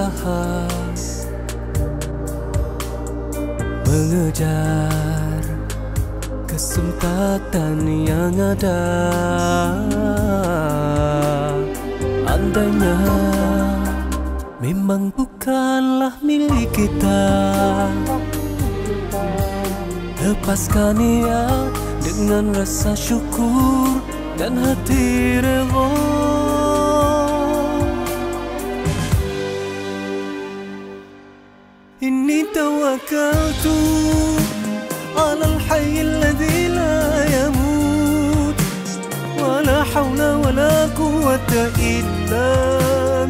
usaha mengejar kesempatan yang ada. Andainya memang bukanlah milik kita, lepaskan ia dengan rasa syukur dan hati rela. إني توكلت على الحي الذي لا يموت، ولا حول ولا قوة إلا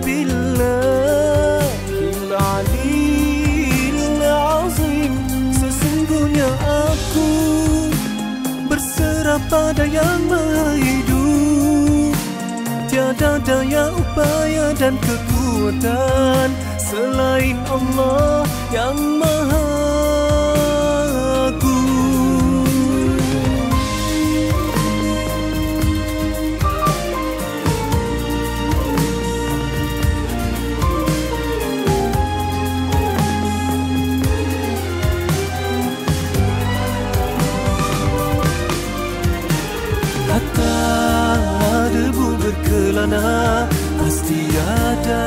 بالله العلي العظيم. Sesungguhnya aku berserah pada yang maha hidup, tiada daya upaya dan kekuatan selain Allah yang maha agung. Katalah debu berkelana, pasti ada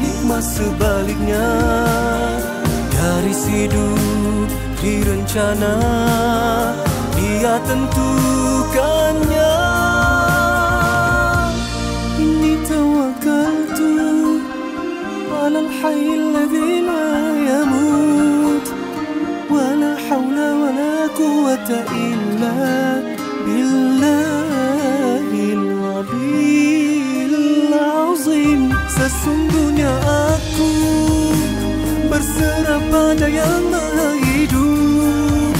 hikmah sebaliknya dari hidup direncana Dia tentukannya. Inni tawakkaltu ala al-hayy alladhi la yamut, wa la hawla wa la quwwata illa billahil aliyyil azim. Sesungguhnya aku berserah pada yang maha hidup,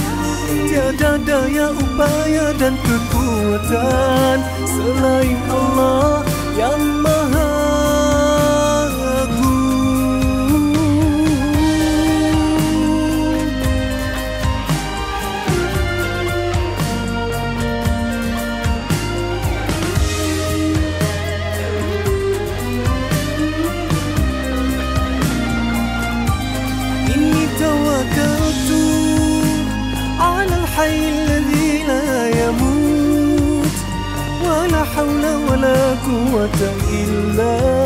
tiada daya upaya dan kekuatan selain Allah yang maha الذي لا يموت ولا حول ولا قوة إلا